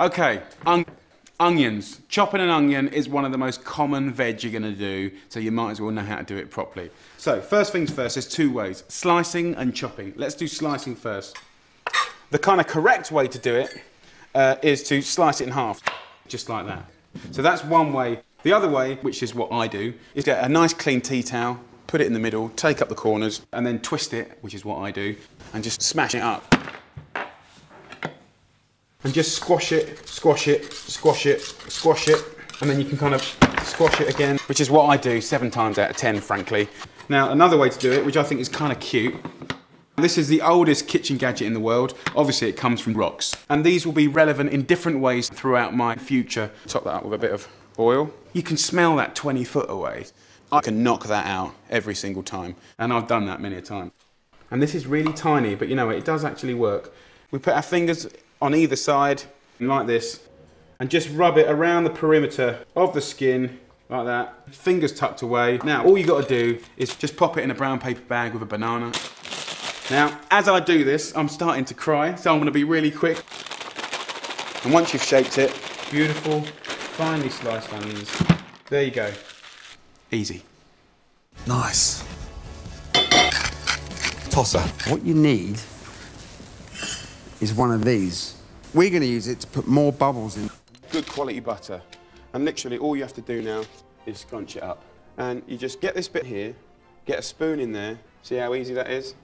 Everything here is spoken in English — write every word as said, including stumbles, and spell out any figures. Okay, on onions. Chopping an onion is one of the most common veg you're gonna do, so you might as well know how to do it properly. So, first things first, there's two ways, slicing and chopping. Let's do slicing first. The kind of correct way to do it uh, is to slice it in half, just like that. So that's one way. The other way, which is what I do, is get a nice clean tea towel, put it in the middle, take up the corners, and then twist it, which is what I do, and just smash it up. And just squash it, squash it, squash it, squash it, and then you can kind of squash it again, which is what I do seven times out of ten, frankly. Now, another way to do it, which I think is kind of cute, this is the oldest kitchen gadget in the world. Obviously, it comes from rocks. And these will be relevant in different ways throughout my future. Top that up with a bit of oil. You can smell that twenty foot away. I can knock that out every single time. And I've done that many a time. And this is really tiny, but you know, it does actually work. We put our fingers on either side, like this, and just rub it around the perimeter of the skin, like that. Fingers tucked away. Now, all you gotta do is just pop it in a brown paper bag with a banana. Now, as I do this, I'm starting to cry, so I'm gonna be really quick. And once you've shaped it, beautiful, finely sliced onions. There you go. Easy. Nice. Tosser. What you need is one of these. We're gonna use it to put more bubbles in. Good quality butter. And literally all you have to do now is scrunch it up. And you just get this bit here, get a spoon in there, see how easy that is?